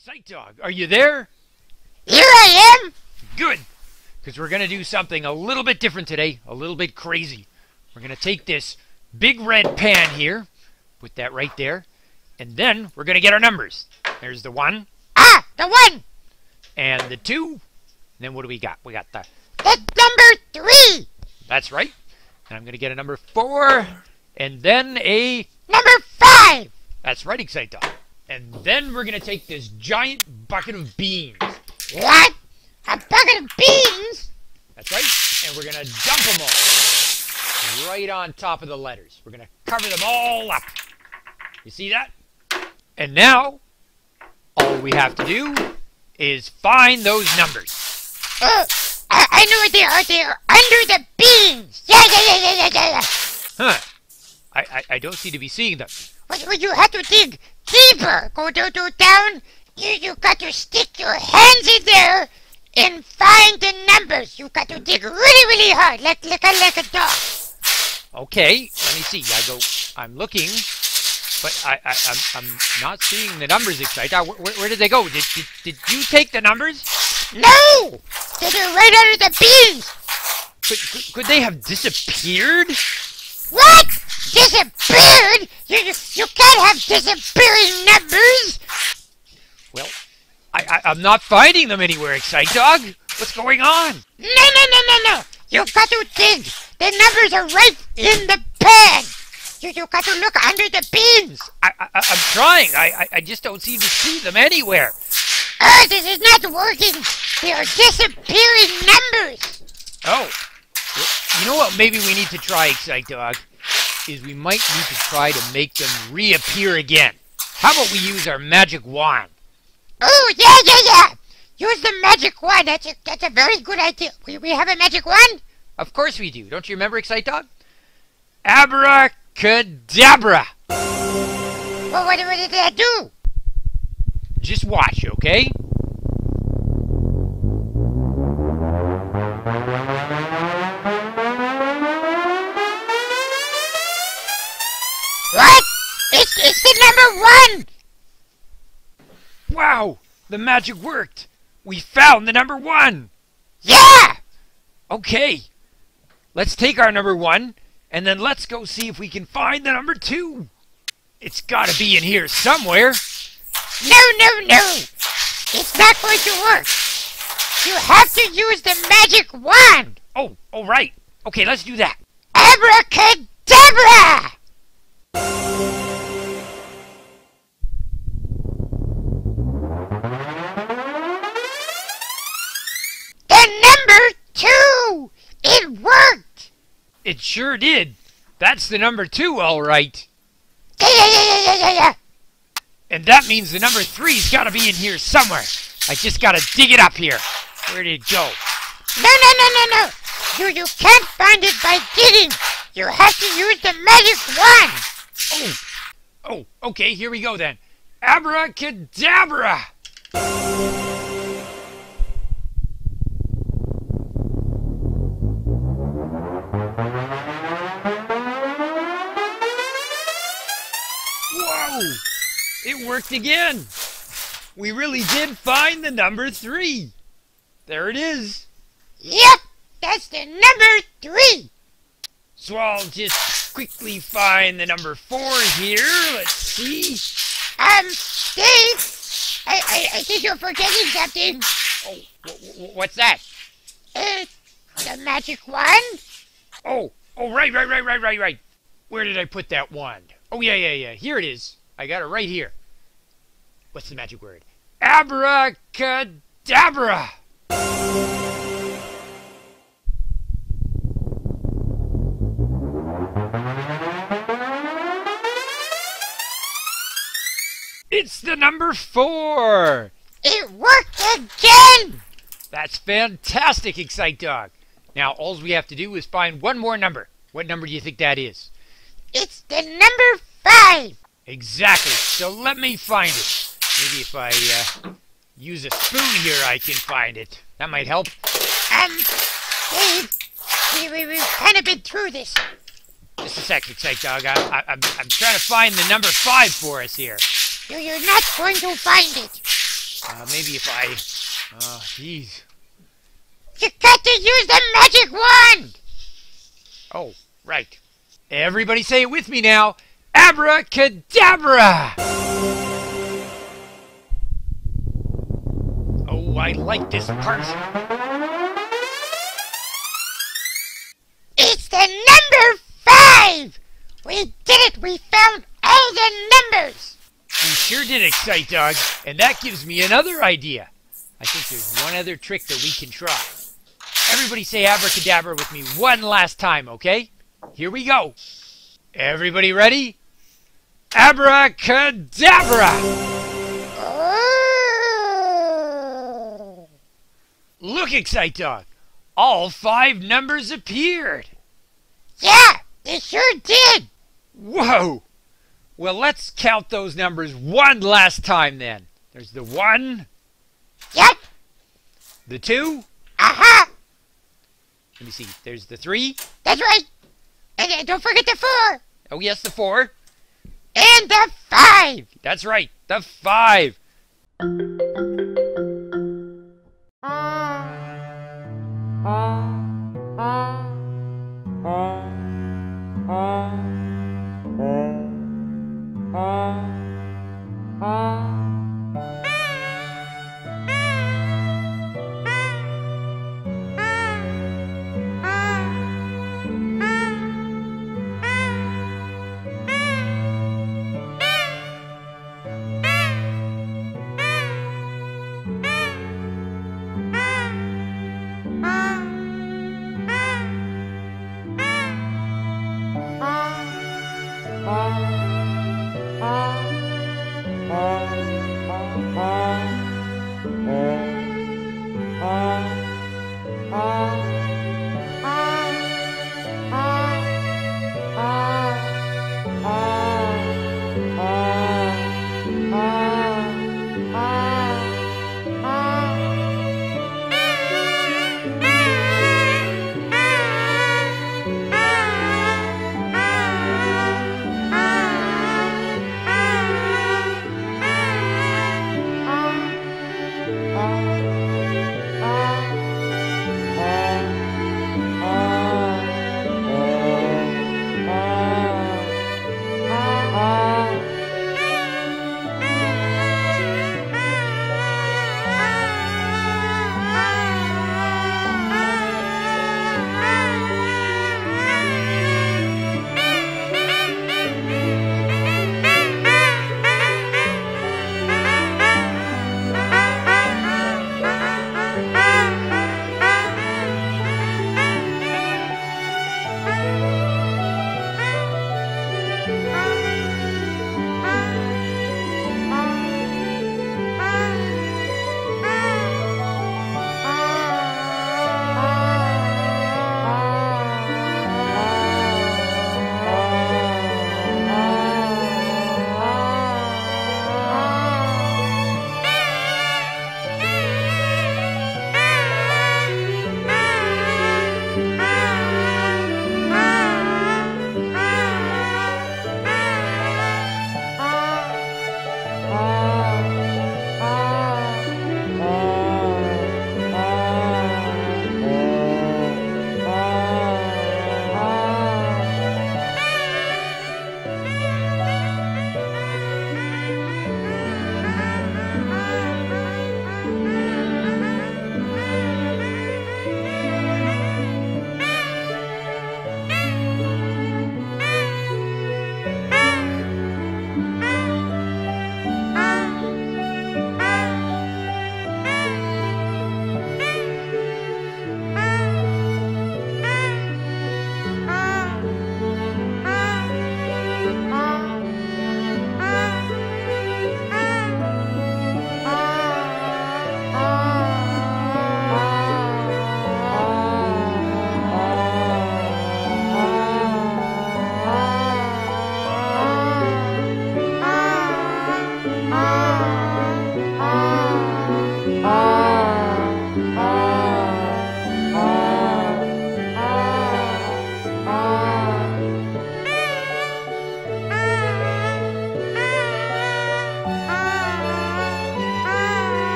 Excite Dog, are you there? Here I am! Good! Because we're going to do something a little bit different today, a little bit crazy. We're going to take this big red pan here, put that right there, and then we're going to get our numbers. There's the 1. Ah! The 1! And the 2. And then what do we got? We got the... That's number 3! That's right. And I'm going to get a number 4, and then a... Number 5! That's right, Excite Dog. And then we're going to take this giant bucket of beans. What? A bucket of beans? That's right. And we're going to dump them all right on top of the letters. We're going to cover them all up. You see that? And now, all we have to do is find those numbers. I know what they are. They are under the beans. Yeah. Huh. I don't seem to be seeing them. Well, you have to dig deeper. Go down. You got to stick your hands in there and find the numbers. You got to dig really hard, like a dog. Okay, let me see. I'm looking, but I'm not seeing the numbers. Excite. Where did they go? Did you take the numbers? No, they're right under the beans. Could they have disappeared? What? Disappeared? You can't have disappearing numbers. Well, I'm not finding them anywhere, Excite Dog. What's going on? No. You got to dig. The numbers are right in the pan. You got to look under the beans. I'm trying. I just don't seem to see them anywhere. Oh, this is not working. They are disappearing numbers. Oh. Well, you know what maybe we need to try, Excite Dog? Is we might need to try to make them reappear again. How about we use our magic wand? Oh, yeah! Use the magic wand. That's a very good idea. We have a magic wand? Of course we do. Don't you remember, Excite Dog? Abracadabra! Well, what did that do? Just watch, okay? What? It's the number 1! Wow! The magic worked! We found the number 1! Yeah! Okay! Let's take our number 1, and then let's go see if we can find the number 2! It's gotta be in here somewhere! No! It's not going to work! You have to use the magic wand! Oh, alright! Okay, let's do that! Abracadabra! It sure did. That's the number 2, all right. Yeah. And that means the number 3's got to be in here somewhere. I just got to dig it up here. Where did it go? No. You can't find it by digging. You have to use the magic wand. Oh, okay, here we go then. Abracadabra! Whoa! It worked again! We really did find the number 3! There it is! Yep! That's the number 3! So I'll just quickly find the number 4 here. Let's see. Dave! I think you're forgetting something. Oh, what's that? The magic wand? Oh, right. Where did I put that wand? Oh, yeah. Here it is. I got it right here. What's the magic word? Abracadabra! It's the number 4! It worked again! That's fantastic, Excite Dog. Now, all we have to do is find one more number. What number do you think that is? It's the number 5! Exactly. So let me find it. Maybe if I use a spoon here, I can find it. That might help. Dave, we've kind of been through this. Just a sec, Excite Dog. I'm trying to find the number 5 for us here. You're not going to find it. Maybe if I... jeez. You got to use the magic wand! Oh, right. Everybody say it with me now. Abracadabra! Oh, I like this part. It's the number 5! We did it! We found all the numbers! We sure did, Excite Dog, and that gives me another idea. I think there's one other trick that we can try. Everybody say abracadabra with me one last time, okay? Here we go. Everybody ready? Abracadabra! Oh. Look, Excite Dog, all 5 numbers appeared. Yeah, they sure did. Whoa. Well, let's count those numbers one last time then. There's the 1. Yep. The 2. Uh-huh. Let me see. There's the 3. That's right. And don't forget the 4. Oh, yes, the 4. And the 5. That's right. The 5.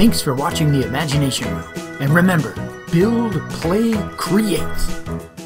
Thanks for watching the Imagination Room, and remember, build, play, create!